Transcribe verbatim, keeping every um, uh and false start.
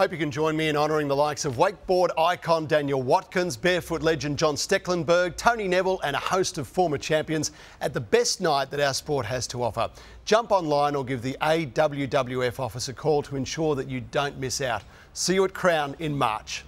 Hope you can join me in honouring the likes of wakeboard icon Daniel Watkins, barefoot legend John Stecklenberg, Tony Neville and a host of former champions at the best night that our sport has to offer. Jump online or give the A W W F office a call to ensure that you don't miss out. See you at Crown in March.